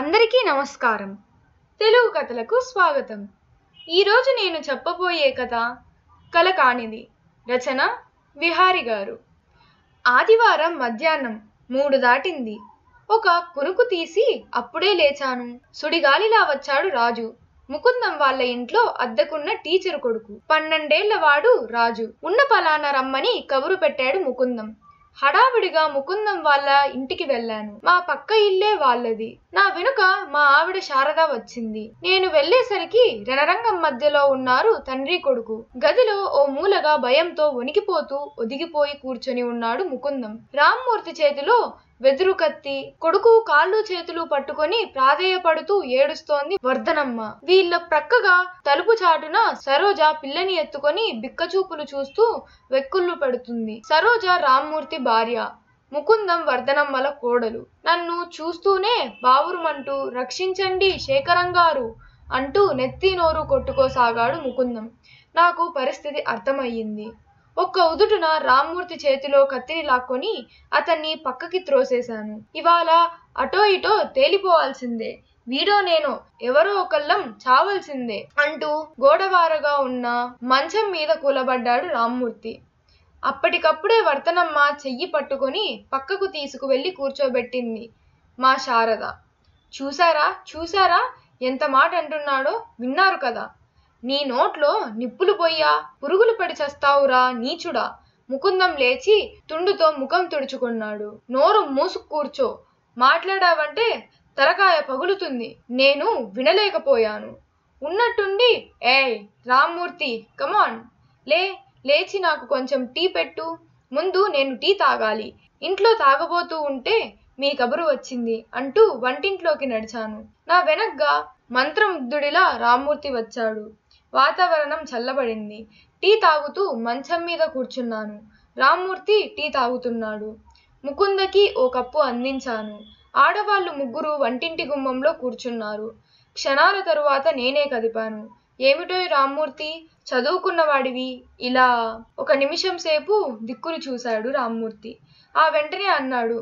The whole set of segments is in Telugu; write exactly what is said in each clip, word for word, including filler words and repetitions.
అందరికీ నమస్కారం. తెలుగు కథలకు స్వాగతం. ఈరోజు నేను చెప్పబోయే కథ కలకానిది, రచనా విహారి గారు. ఆదివారం మధ్యాహ్నం మూడు దాటింది. ఒక కునుకు తీసి అప్పుడే లేచాను. సుడిగాలిలా వచ్చాడు రాజు, ముకుందం వాళ్ళ ఇంట్లో అద్దెకున్న టీచరు కొడుకు. పన్నెండేళ్ల వాడు రాజు. ఉన్న పలానా రమ్మని కబురు పెట్టాడు ముకుందం. హడావిడిగా ముకుందం వాళ్ళ ఇంటికి వెళ్ళాను. మా పక్క ఇల్లే వాళ్ళది. నా వెనుక మా ఆవిడ శారదా వచ్చింది. నేను వెళ్ళేసరికి రణరంగం మధ్యలో ఉన్నారు తండ్రి కొడుకు. గదిలో ఓ మూలగా భయంతో వణికిపోతూ ఒదిగిపోయి కూర్చొని ఉన్నాడు ముకుందం. రామూర్తి చేతిలో వెదురు కత్తి, కొడుకు కాళ్ళు చేతులు పట్టుకొని ప్రాధేయపడుతూ ఏడుస్తోంది వర్తనమ్మ. వీళ్ళ ప్రక్కగా తలుపు చాటున సరోజ పిల్లని ఎత్తుకొని బిక్కచూపులు చూస్తూ వెక్కుళ్ళు పెడుతుంది. సరోజ రామూర్తి భార్య, ముకుందం వర్ధనమ్మల కోడలు. నన్ను చూస్తూనే బావురుమంటూ రక్షించండి శేఖరంగారు అంటూ నెత్తి నోరు కొట్టుకోసాగాడు ముకుందం. నాకు పరిస్థితి అర్థమయ్యింది. ఒక్క ఉదుటున రామూర్తి చేతిలో కత్తిని లాక్కొని అతన్ని పక్కకి త్రోసేశాను. ఇవాళ అటో ఇటో తేలిపోవాల్సిందే, వీడో నేనో ఎవరో ఒకళ్ళం చావాల్సిందే అంటూ గోడవారగా ఉన్న మంచం మీద కూలబడ్డాడు రామూర్తి. అప్పటికప్పుడే వర్తనమ్మ చెయ్యి పట్టుకొని పక్కకు తీసుకువెళ్ళి కూర్చోబెట్టింది మా శారద. చూసారా చూసారా ఎంత మాట అంటున్నాడో, విన్నారు కదా, నీ నోట్లో నిప్పులు పోయ్యా, పురుగులు పడి చస్తావురా నీచుడా. ముకుందం లేచి తుండుతో ముఖం తుడుచుకున్నాడు. నోరు మూసు కూర్చో, మాట్లాడావంటే తలకాయ పగులుతుంది. నేను వినలేకపోయాను. ఉన్నట్టుండి ఏయ్ రామూర్తి, కమాన్ లే, లేచి నాకు కొంచెం టీ పెట్టు, ముందు నేను టీ తాగాలి, ఇంట్లో తాగబోతూ ఉంటే మీ కబురు వచ్చింది అంటూ వంటింట్లోకి నడిచాను. నా వెనగ్గా మంత్రముగ్ధుడిలా రామూర్తి వచ్చాడు. వాతావరణం చల్లబడింది. టీ తాగుతూ మంచం మీద కూర్చున్నాను. రామూర్తి టీ తాగుతున్నాడు. ముకుందకి ఓ కప్పు అందించాను. ఆడవాళ్ళు ముగ్గురు వంటింటి గుమ్మంలో కూర్చున్నారు. క్షణాల తరువాత నేనే కదిపాను. ఏమిటోయ్ రామూర్తి, చదువుకున్నవాడివి ఇలా. ఒక నిమిషం సేపు దిక్కులు చూశాడు రామూర్తి. ఆ వెంటనే అన్నాడు,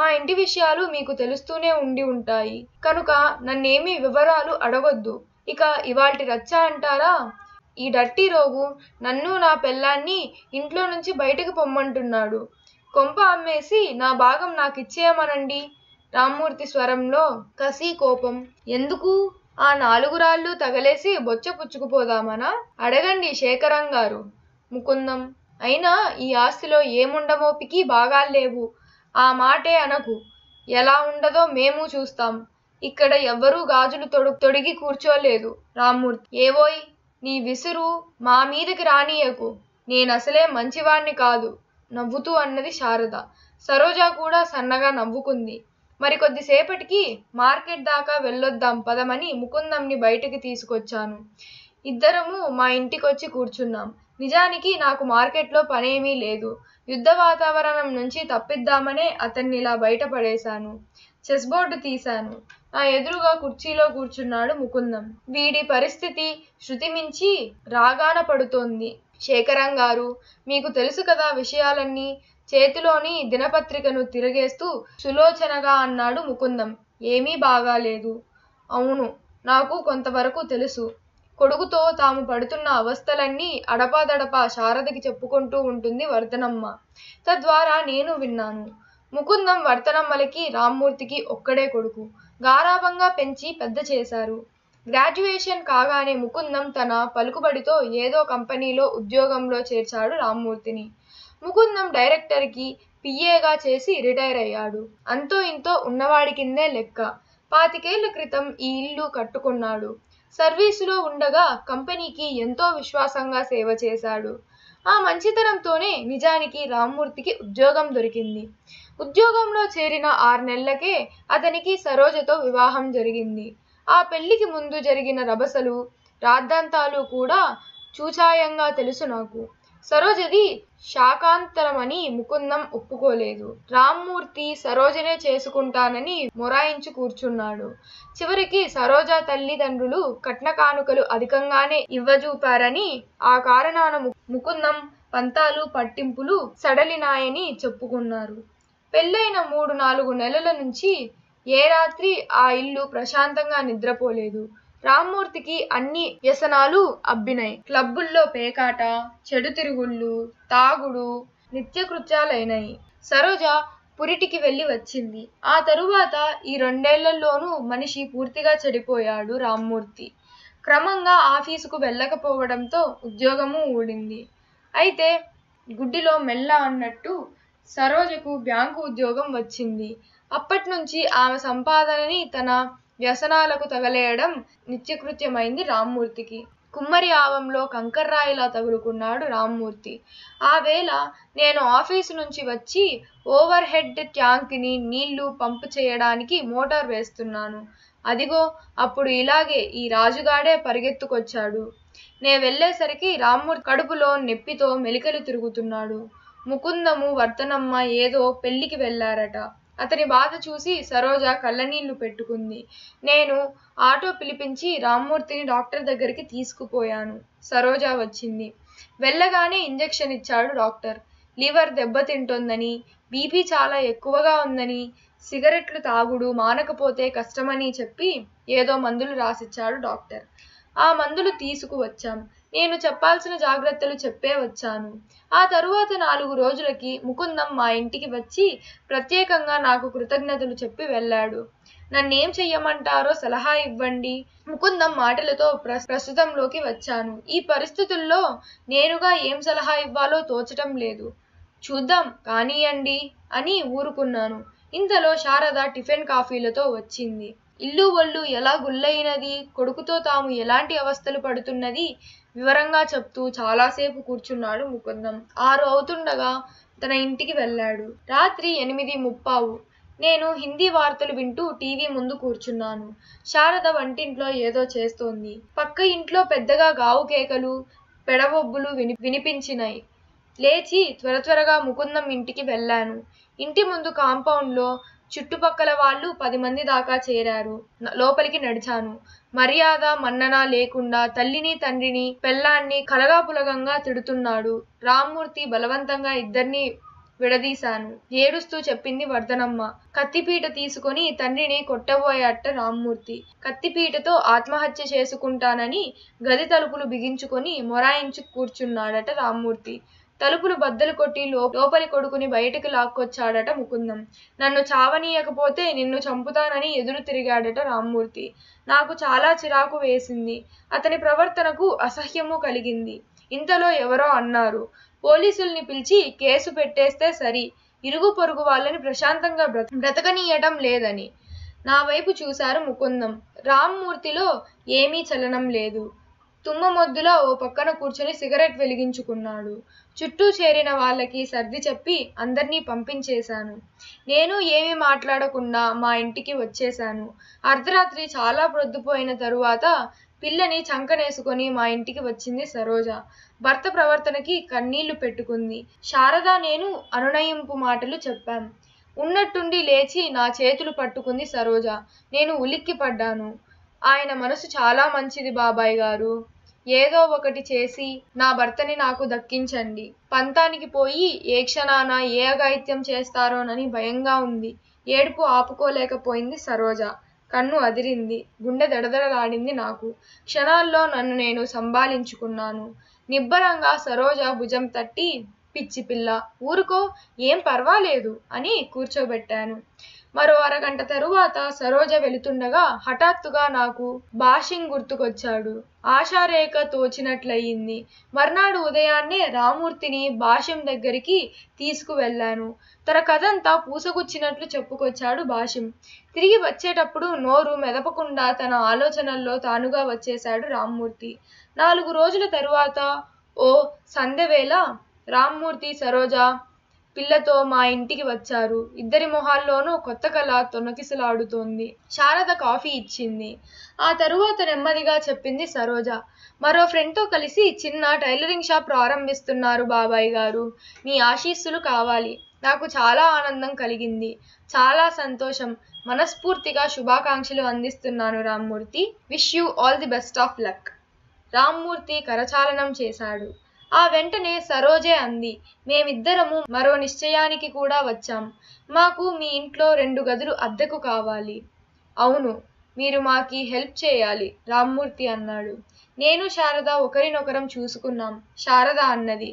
మా ఇంటి విషయాలు మీకు తెలుస్తూనే ఉండి ఉంటాయి కనుక నన్నేమీ వివరాలు అడగొద్దు. ఇక ఇవాల్టి రచ్చ అంటారా, ఈ డట్టి రోగు నన్ను నా పెళ్ళాన్ని ఇంట్లో నుంచి బయటకు పొమ్మంటున్నాడు. కొంప అమ్మేసి నా భాగం నాకు ఇచ్చేయమనండి. రామూర్తి స్వరంలో కసి, కోపం. ఎందుకు, ఆ నాలుగు రాళ్ళు తగలేసి బొచ్చ పుచ్చుకుపోదామనా? అడగండి శేఖరంగారు. ముకుందం, అయినా ఈ ఆస్తిలో ఏముండమోపికి బాగాలేవు, ఆ మాటే అనకు. ఎలా ఉండదో మేము చూస్తాం. ఇక్కడ ఎవ్వరూ గాజులు తొడు తొడిగి కూర్చోలేదు. రామూర్తి, ఏవోయ్ నీ విసురు మా మీదకి రానియకు, నేనసలే మంచివాణ్ణి కాదు నవ్వుతూ అన్నది శారద. సరోజ కూడా సన్నగా నవ్వుకుంది. మరికొద్దిసేపటికి మార్కెట్ దాకా వెళ్ళొద్దాం పదమని ముకుందంని బయటికి తీసుకొచ్చాను. ఇద్దరము మా ఇంటికొచ్చి కూర్చున్నాం. నిజానికి నాకు మార్కెట్లో పనేమీ లేదు. యుద్ధ వాతావరణం నుంచి తప్పిద్దామనే అతన్ని ఇలా బయటపడేశాను. చెస్ బోర్డు తీశాను. నా ఎదురుగా కుర్చీలో కూర్చున్నాడు ముకుందం. వీడి పరిస్థితి శృతి మించి రాగాన పడుతోంది. శేఖరంగారు, మీకు తెలుసు కదా విషయాలన్నీ, చేతిలోని దినపత్రికను తిరగేస్తూ సులోచనగా అన్నాడు ముకుందం. ఏమీ బాగాలేదు. అవును, నాకు కొంతవరకు తెలుసు. కొడుకుతో తాము పడుతున్న అవస్థలన్నీ అడపాదడపా శారదకి చెప్పుకుంటూ ఉంటుంది వర్తనమ్మ. తద్వారా నేను విన్నాను. ముకుందం వర్తనమ్మలకి రామూర్తికి ఒక్కడే కొడుకు. గారాభంగా పెంచి పెద్ద చేశారు. గ్రాడ్యుయేషన్ కాగానే ముకుందం తన పలుకుబడితో ఏదో కంపెనీలో ఉద్యోగంలో చేర్చాడు రామూర్తిని. ముకుందం డైరెక్టర్కి పిఏగా చేసి రిటైర్ అయ్యాడు. అంతో ఇంతో ఉన్నవాడి కిందే లెక్క. పాతికేళ్ల క్రితం ఈ ఇల్లు కట్టుకున్నాడు. సర్వీసులో ఉండగా కంపెనీకి ఎంతో విశ్వాసంగా సేవ చేశాడు. ఆ మంచితనంతోనే నిజానికి రామూర్తికి ఉద్యోగం దొరికింది. ఉద్యోగంలో చేరిన ఆరు నెలలకే అతనికి సరోజతో వివాహం జరిగింది. ఆ పెళ్లికి ముందు జరిగిన రభసలు, రాద్ధాంతాలు కూడా చూచాయంగా తెలుసు నాకు. సరోజది శాకాంతరమని ముకుందం ఒప్పుకోలేదు. రామూర్తి సరోజనే చేసుకుంటానని మొరాయించి కూర్చున్నాడు. చివరికి సరోజ తల్లిదండ్రులు కట్న కానుకలు అధికంగానే ఇవ్వజూపారని, ఆ కారణాన ముకుందం పంతాలు పట్టింపులు సడలినాయని చెప్పుకున్నారు. పెళ్ళైన మూడు నాలుగు నెలల నుంచి ఏ రాత్రి ఆ ఇల్లు ప్రశాంతంగా నిద్రపోలేదు. రామూర్తికి అన్ని వ్యసనాలు అబ్బినాయి. క్లబ్బుల్లో పేకాట, చెడు తిరుగుళ్ళు, తాగుడు, నిత్యకృత్యాలైనాయి. సరోజ పురిటికి వెళ్ళి వచ్చింది. ఆ తరువాత ఈ రెండేళ్లలోనూ మనిషి పూర్తిగా చెడిపోయాడు రామూర్తి. క్రమంగా ఆఫీసుకు వెళ్ళకపోవడంతో ఉద్యోగము ఊడింది. అయితే గుడ్డిలో మెల్ల అన్నట్టు సరోజకు బ్యాంకు ఉద్యోగం వచ్చింది. అప్పటి నుంచి ఆమె సంపాదనని తన వ్యసనాలకు తగలేయడం నిత్యకృత్యమైంది రామూర్తికి. కుమ్మరి ఆవంలో కంకర్రాయిలా తగులుకున్నాడు రామూర్తి. ఆ వేళ నేను ఆఫీసు నుంచి వచ్చి ఓవర్ హెడ్ ట్యాంక్ని నీళ్లు పంపు చేయడానికి మోటార్ వేస్తున్నాను. అదిగో అప్పుడు ఇలాగే ఈ రాజుగాడే పరిగెత్తుకొచ్చాడు. నే వెళ్ళేసరికి రామూర్తి కడుపులో నొప్పితో మెలికలు తిరుగుతున్నాడు. ముకుందము వర్తనమ్మ ఏదో పెళ్లికి వెళ్ళారట. అతని బాధ చూసి సరోజ కళ్ళనీళ్లు పెట్టుకుంది. నేను ఆటో పిలిపించి రామూర్తిని డాక్టర్ దగ్గరికి తీసుకుపోయాను. సరోజ వచ్చింది. వెళ్ళగానే ఇంజెక్షన్ ఇచ్చాడు డాక్టర్. లివర్ దెబ్బతింటోందని, బీపీ చాలా ఎక్కువగా ఉందని, సిగరెట్లు తాగుడు మానకపోతే కష్టమని చెప్పి ఏదో మందులు రాసిచ్చాడు డాక్టర్. ఆ మందులు తీసుకువచ్చాం. నేను చెప్పాల్సిన జాగ్రత్తలు చెప్పే వచ్చాను. ఆ తరువాత నాలుగు రోజులకి ముకుందం మా ఇంటికి వచ్చి ప్రత్యేకంగా నాకు కృతజ్ఞతలు చెప్పి వెళ్ళాడు. నన్నేం చెయ్యమంటారో సలహా ఇవ్వండి. ముకుందం మాటలతో ప్రస్తుతంలోకి వచ్చాను. ఈ పరిస్థితుల్లో నేనుగా ఏం సలహా ఇవ్వాలో తోచటం లేదు. చూద్దాం కానియండి అని ఊరుకున్నాను. ఇంతలో శారద టిఫిన్ కాఫీలతో వచ్చింది. ఇల్లు ఒళ్ళు ఎలా గుల్లయినది, కొడుకుతో తాము ఎలాంటి అవస్థలు పడుతున్నది వివరంగా చెప్తూ చాలాసేపు కూర్చున్నాడు ముకుందం. ఆరు అవుతుండగా తన ఇంటికి వెళ్ళాడు. రాత్రి ఎనిమిది ముప్పావు. నేను హిందీ వార్తలు వింటూ టీవీ ముందు కూర్చున్నాను. శారద వంటింట్లో ఏదో చేస్తోంది. పక్క ఇంట్లో పెద్దగా గావు కేకలు, పెడబొబ్బులు విని వినిపించినాయి లేచి త్వర త్వరగా ముకుందం ఇంటికి వెళ్ళాను. ఇంటి ముందు కాంపౌండ్లో చుట్టుపక్కల వాళ్ళు పది మంది దాకా చేరారు. లోపలికి నడిచాను. మర్యాద మన్నన లేకుండా తల్లిని, తండ్రిని, పెళ్ళాన్ని కలగాపులగంగా తిడుతున్నాడు రామూర్తి. బలవంతంగా ఇద్దరిని విడదీశాను. ఏడుస్తూ చెప్పింది వర్ధనమ్మ. కత్తిపీట తీసుకుని తండ్రిని కొట్టబోయాట రామూర్తి. కత్తిపీటతో ఆత్మహత్య చేసుకుంటానని గది తలుపులు బిగించుకొని మొరాయించు కూర్చున్నాడట రామూర్తి. తలుపులు బద్దలు కొట్టి లోపలి కొడుకుని బయటకు లాక్కొచ్చాడట ముకుందం. నన్ను చావనీయకపోతే నిన్ను చంపుతానని ఎదురు తిరిగాడట రామూర్తి. నాకు చాలా చిరాకు వేసింది. అతని ప్రవర్తనకు అసహ్యము కలిగింది. ఇంతలో ఎవరో అన్నారు, పోలీసుల్ని పిలిచి కేసు పెట్టేస్తే సరి, ఇరుగు పొరుగు వాళ్ళని ప్రశాంతంగా బ్రతకనీయటం లేదని. నా వైపు చూశారు ముకుందం. రామూర్తిలో ఏమీ చలనం లేదు. తుమ్మ మొద్దులా ఓ పక్కన కూర్చొని సిగరెట్ వెలిగించుకున్నాడు. చుట్టూ చేరిన వాళ్ళకి సర్ది చెప్పి అందరినీ పంపించేశాను. నేను ఏమీ మాట్లాడకుండా మా ఇంటికి వచ్చేశాను. అర్ధరాత్రి చాలా ప్రొద్దుపోయిన తరువాత పిల్లని చంకనేసుకొని మా ఇంటికి వచ్చింది సరోజ. భర్త ప్రవర్తనకి కన్నీళ్లు పెట్టుకుంది. శారద నేను అనునయింపు మాటలు చెప్పాం. ఉన్నట్టుండి లేచి నా చేతులు పట్టుకుంది సరోజ. నేను ఉలిక్కి పడ్డాను. ఆయన మనసు చాలా మంచిది బాబాయ్ గారు. ఏదో ఒకటి చేసి నా భర్తని నాకు దక్కించండి. పంతానికి పోయి ఏ క్షణాన ఏ అఘాయిత్యం చేస్తారోనని భయంగా ఉంది. ఏడుపు ఆపుకోలేకపోయింది సరోజ. కన్ను అదిరింది. గుండె దడదడలాడింది నాకు. క్షణాల్లో నన్ను నేను సంభాళించుకున్నాను. నిబ్బరంగా సరోజ భుజం తట్టి, పిచ్చి పిల్ల ఊరుకో, ఏం పర్వాలేదు అని కూర్చోబెట్టాను. మరో అరగంట తరువాత సరోజ వెళుతుండగా హఠాత్తుగా నాకు బాషిం గుర్తుకొచ్చాడు. ఆశారేఖ తోచినట్లయింది. మర్నాడు ఉదయాన్నే రామూర్తిని బాషిం దగ్గరికి తీసుకువెళ్ళాను. తన కథంతా పూసగుచ్చినట్లు చెప్పుకొచ్చాడు బాషిం. తిరిగి వచ్చేటప్పుడు నోరు మెదపకుండా తన ఆలోచనల్లో తానుగా వచ్చేశాడు రామూర్తి. నాలుగు రోజుల తరువాత ఓ సంధ్యవేళ రామూర్తి సరోజ పిల్లతో మా ఇంటికి వచ్చారు. ఇద్దరి మొహాల్లోనూ కొత్త కళ తొనకిసలాడుతోంది. శారద కాఫీ ఇచ్చింది. ఆ తరువాత నెమ్మదిగా చెప్పింది సరోజ, మరో ఫ్రెండ్తో కలిసి చిన్న టైలరింగ్ షాప్ ప్రారంభిస్తున్నారు బాబాయ్ గారు. మీ ఆశీస్సులు కావాలి. నాకు చాలా ఆనందం కలిగింది. చాలా సంతోషం. మనస్ఫూర్తిగా శుభాకాంక్షలు అందిస్తున్నాను Ramurthy. Wish you all the best of luck. Ramurthy కరచాలనం చేశాడు. ఆ వెంటనే సరోజే అంది, మేమిద్దరము మరో నిశ్చయానికి కూడా వచ్చాం. మాకు మీ ఇంట్లో రెండు గదులు అద్దెకు కావాలి. అవును, మీరు మాకి హెల్ప్ చేయాలి రామూర్తి అన్నాడు. నేను శారద ఒకరినొకరం చూసుకున్నాం. శారద అన్నది,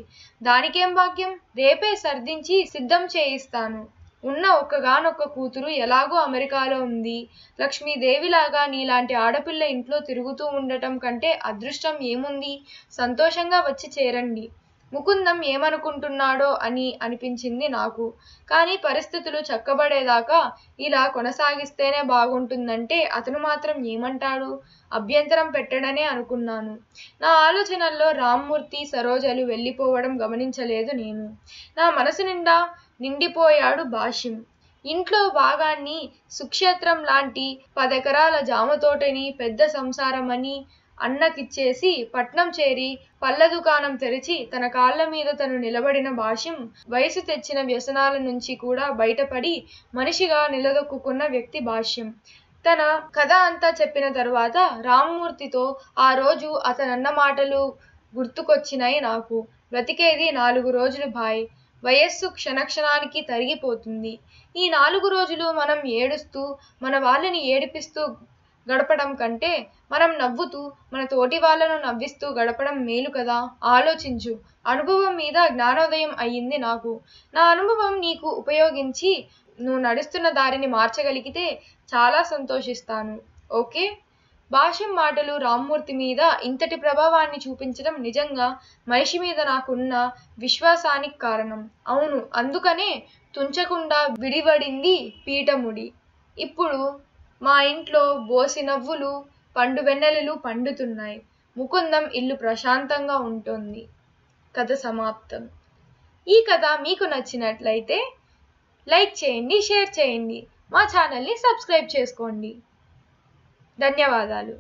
దానికేం భాగ్యం, రేపే సర్దించి సిద్ధం చేయిస్తాను. ఉన్న ఒక్కగానొక్క కూతురు ఎలాగో అమెరికాలో ఉంది. లక్ష్మీదేవిలాగా నీలాంటి ఆడపిల్ల ఇంట్లో తిరుగుతూ ఉండటం కంటే అదృష్టం ఏముంది? సంతోషంగా వచ్చి చేరండి. ముకుందం ఏమనుకుంటున్నాడో అని అనిపించింది నాకు. కానీ పరిస్థితులు చక్కబడేదాకా ఇలా కొనసాగిస్తేనే బాగుంటుందంటే అతను మాత్రం ఏమంటాడు? అభ్యంతరం పెట్టడనే అనుకున్నాను. నా ఆలోచనల్లో రామూర్తి, సరోజలు వెళ్ళిపోవడం గమనించలేదు నేను. నా మనసు నిండా నిండిపోయాడు బాషిం. ఇంట్లో భాగాన్ని సుక్షేత్రం లాంటి పదెకరాల జామతోటని పెద్ద సంసారమని అన్నకిచ్చేసి పట్నం చేరి పళ్ళ దుకాణం తెరిచి తన కాళ్ళ మీద తను నిలబడిన బాషిం వయసు తెచ్చిన వ్యసనాల నుంచి కూడా బయటపడి మనిషిగా నిలదొక్కున్న వ్యక్తి బాషిం. తన కథ అంతా చెప్పిన తరువాత రామూర్తితో ఆ రోజు అతనన్న మాటలు గుర్తుకొచ్చినాయి నాకు. బ్రతికేది నాలుగు రోజులు భాయ్, వయస్సు క్షణక్షణానికి తరిగిపోతుంది. ఈ నాలుగు రోజులు మనం ఏడుస్తూ మన వాళ్ళని ఏడిపిస్తూ గడపడం కంటే మనం నవ్వుతూ మన తోటి వాళ్ళను నవ్విస్తూ గడపడం మేలు కదా, ఆలోచించు. అనుభవం మీద జ్ఞానోదయం అయ్యింది నాకు. నా అనుభవం నీకు ఉపయోగించి నువ్వు నడుస్తున్న దారిని మార్చగలిగితే చాలా సంతోషిస్తాను. ఓకే. బాషిం మాటలు రామూర్తి మీద ఇంతటి ప్రభావాన్ని చూపించడం నిజంగా మనిషి మీద నాకున్న విశ్వాసానికి కారణం. అవును, అందుకనే తుంచకుండా విడివడింది పీఠముడి. ఇప్పుడు మా ఇంట్లో బోసి నవ్వులు, పండు వెన్నెలలు పండుతున్నాయి. ముకుందం ఇల్లు ప్రశాంతంగా ఉంటుంది. కథ సమాప్తం. ఈ కథ మీకు నచ్చినట్లయితే లైక్ చేయండి, షేర్ చేయండి, మా ఛానల్ని సబ్స్క్రైబ్ చేసుకోండి. ధన్యవాదాలు.